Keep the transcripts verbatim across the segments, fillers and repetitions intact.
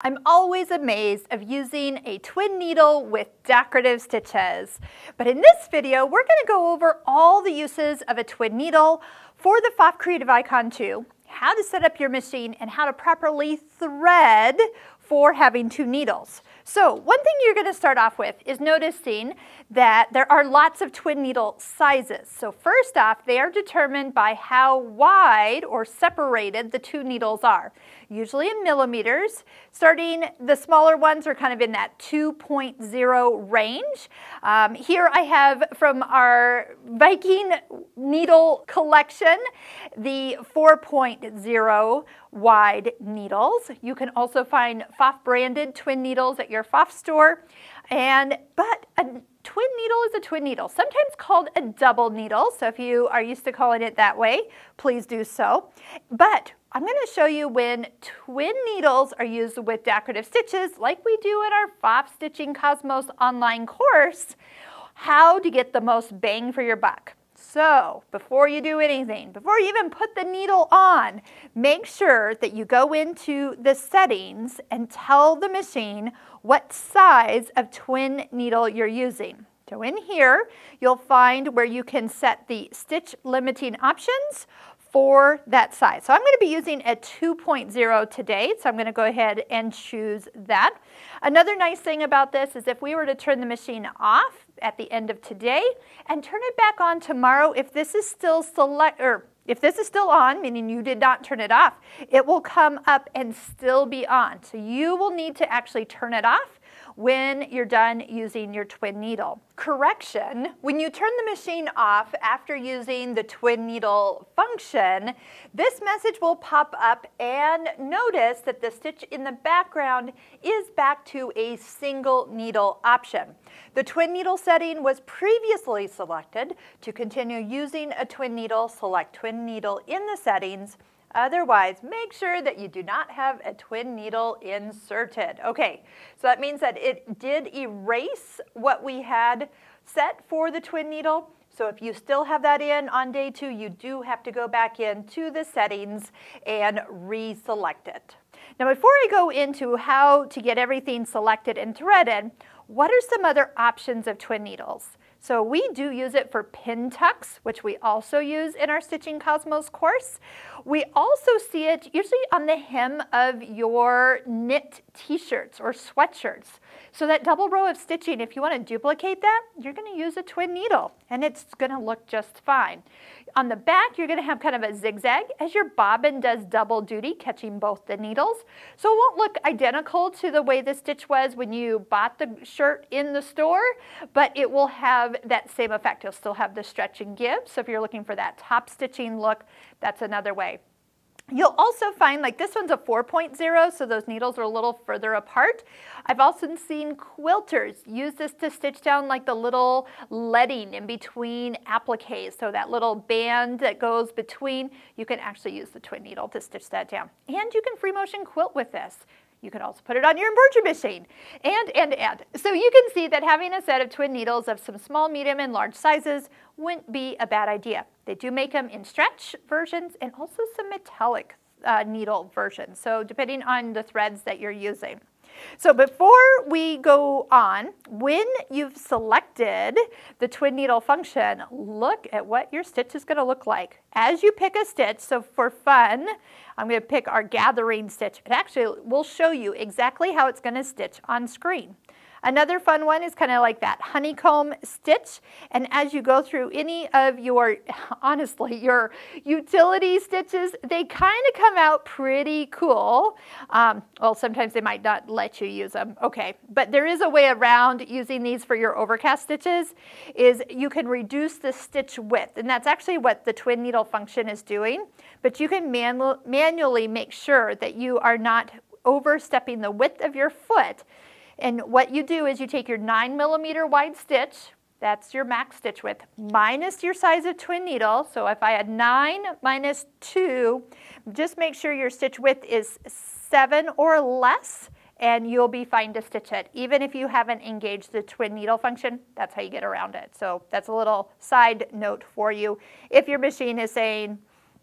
I'm always amazed of using a twin needle with decorative stitches. But in this video, we're going to go over all the uses of a twin needle for the Pfaff Creative Icon two, how to set up your machine, and how to properly thread for having two needles. So one thing you're going to start off with is noticing that there are lots of twin needle sizes. So first off, they are determined by how wide or separated the two needles are, usually in millimeters. Starting the smaller ones are kind of in that two point zero range. Um, here I have from our Viking needle collection the four point zero wide needles. You can also find Pfaff branded twin needles at your Pfaff store. And but a twin needle is a twin needle, sometimes called a double needle. So if you are used to calling it that way, please do so. But I'm going to show you when twin needles are used with decorative stitches, like we do in our Pfaff Stitching Cosmos online course, how to get the most bang for your buck. So before you do anything, before you even put the needle on, make sure that you go into the settings and tell the machine what size of twin needle you're using. So in here, you'll find where you can set the stitch limiting options for that size. So I'm going to be using a two point zero today, so I'm going to go ahead and choose that. Another nice thing about this is if we were to turn the machine off at the end of today and turn it back on tomorrow, if this is still select or if this is still on, meaning you did not turn it off, it will come up and still be on. So you will need to actually turn it off when you're done using your twin needle. Correction, when you turn the machine off after using the twin needle function, this message will pop up and notice that the stitch in the background is back to a single needle option. The twin needle setting was previously selected. To continue using a twin needle, select twin needle in the settings. Otherwise, make sure that you do not have a twin needle inserted. Okay, so that means that it did erase what we had set for the twin needle. So if you still have that in on day two, you do have to go back into the settings and reselect it. Now, before I go into how to get everything selected and threaded, what are some other options of twin needles? So we do use it for pin tucks, which we also use in our Stitching Cosmos course. We also see it usually on the hem of your knit t-shirts or sweatshirts. So that double row of stitching, if you want to duplicate that, you're going to use a twin needle, and it's going to look just fine. On the back, you're going to have kind of a zigzag as your bobbin does double duty, catching both the needles. So it won't look identical to the way the stitch was when you bought the shirt in the store, but it will have that same effect. You'll still have the stretch and give. So if you're looking for that top stitching look, that's another way. You'll also find, like this one's a four point zero, so those needles are a little further apart. I've also seen quilters use this to stitch down like the little leading in between appliques, so that little band that goes between. You can actually use the twin needle to stitch that down. And you can free motion quilt with this. You can also put it on your embroidery machine, and, and, and. So you can see that having a set of twin needles of some small, medium, and large sizes wouldn't be a bad idea. They do make them in stretch versions and also some metallic uh, needle versions, so depending on the threads that you're using. So before we go on, when you've selected the twin needle function, look at what your stitch is going to look like. As you pick a stitch, so for fun, I'm going to pick our gathering stitch. It actually will show you exactly how it's going to stitch on screen. Another fun one is kind of like that honeycomb stitch. And as you go through any of your, honestly, your utility stitches, they kind of come out pretty cool. Um, well, sometimes they might not let you use them. Okay, but there is a way around using these for your overcast stitches, is you can reduce the stitch width. And that's actually what the twin needle function is doing. But you can manu manually make sure that you are not overstepping the width of your foot. And what you do is you take your nine millimeter wide stitch, that's your max stitch width, minus your size of twin needle. So if I had nine minus two, just make sure your stitch width is seven or less, and you'll be fine to stitch it. Even if you haven't engaged the twin needle function, that's how you get around it. So that's a little side note for you. If your machine is saying,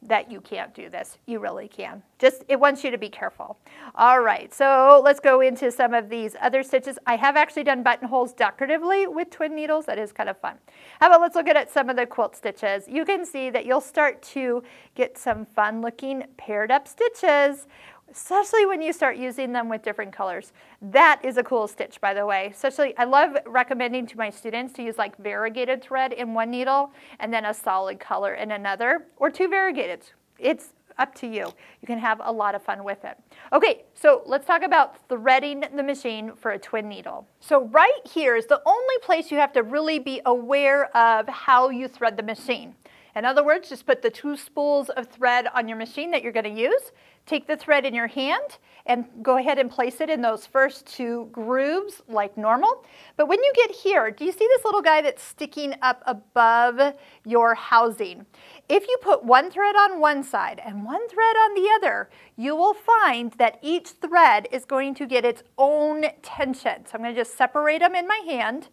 that you can't do this. You really can. Just, it wants you to be careful. All right, so let's go into some of these other stitches. I have actually done buttonholes decoratively with twin needles. That is kind of fun. How about let's look at some of the quilt stitches. You can see that you'll start to get some fun looking paired up stitches, especially when you start using them with different colors. That is a cool stitch, by the way. Especially, I love recommending to my students to use like variegated thread in one needle and then a solid color in another, or two variegated. It's up to you. You can have a lot of fun with it. Okay, so let's talk about threading the machine for a twin needle. So right here is the only place you have to really be aware of how you thread the machine. In other words, just put the two spools of thread on your machine that you're going to use. Take the thread in your hand and go ahead and place it in those first two grooves like normal. But when you get here, do you see this little guy that's sticking up above your housing? If you put one thread on one side and one thread on the other, you will find that each thread is going to get its own tension. So I'm going to just separate them in my hand,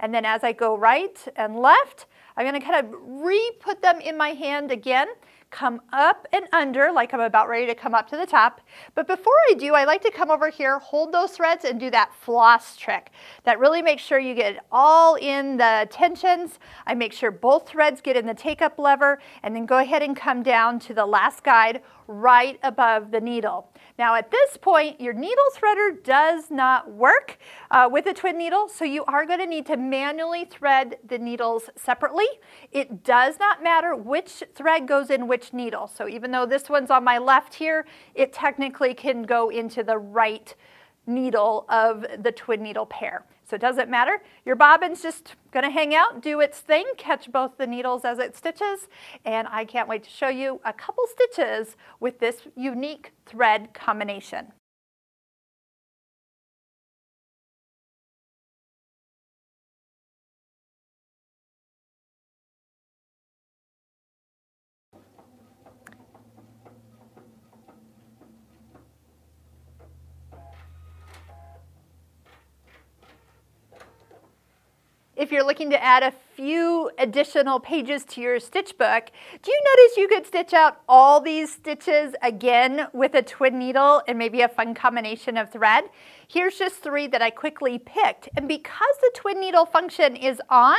and then as I go right and left, I'm going to kind of re-put them in my hand again, come up and under, like I'm about ready to come up to the top. But before I do, I like to come over here, hold those threads, and do that floss trick. That really makes sure you get it all in the tensions. I make sure both threads get in the take-up lever, and then go ahead and come down to the last guide right above the needle. Now at this point, your needle threader does not work uh, with a twin needle, so you are going to need to manually thread the needles separately. It does not matter which thread goes in which needle. So even though this one's on my left here, it technically can go into the right needle of the twin needle pair. So it doesn't matter. Your bobbin's just going to hang out, do its thing, catch both the needles as it stitches, and I can't wait to show you a couple stitches with this unique thread combination. If you're looking to add a few additional pages to your stitch book, do you notice you could stitch out all these stitches again with a twin needle and maybe a fun combination of thread? Here's just three that I quickly picked, and because the twin needle function is on,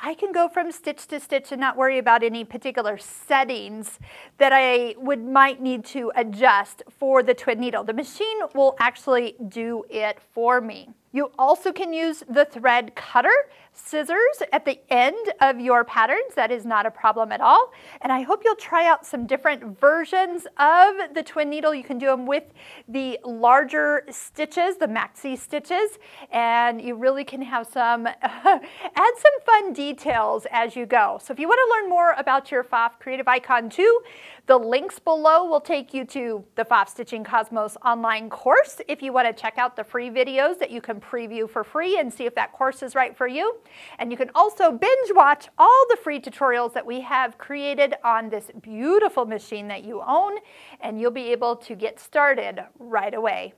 I can go from stitch to stitch and not worry about any particular settings that I would might need to adjust for the twin needle. The machine will actually do it for me. You also can use the thread cutter scissors at the end of your patterns. That is not a problem at all. And I hope you'll try out some different versions of the twin needle. You can do them with the larger stitches, the maxi stitches, and you really can have some, add some fun details as you go. So if you want to learn more about your Pfaff Creative Icon two, the links below will take you to the Pfaff Stitching Cosmos online course if you want to check out the free videos that you can preview for free and see if that course is right for you. And you can also binge watch all the free tutorials that we have created on this beautiful machine that you own, and you'll be able to get started right away.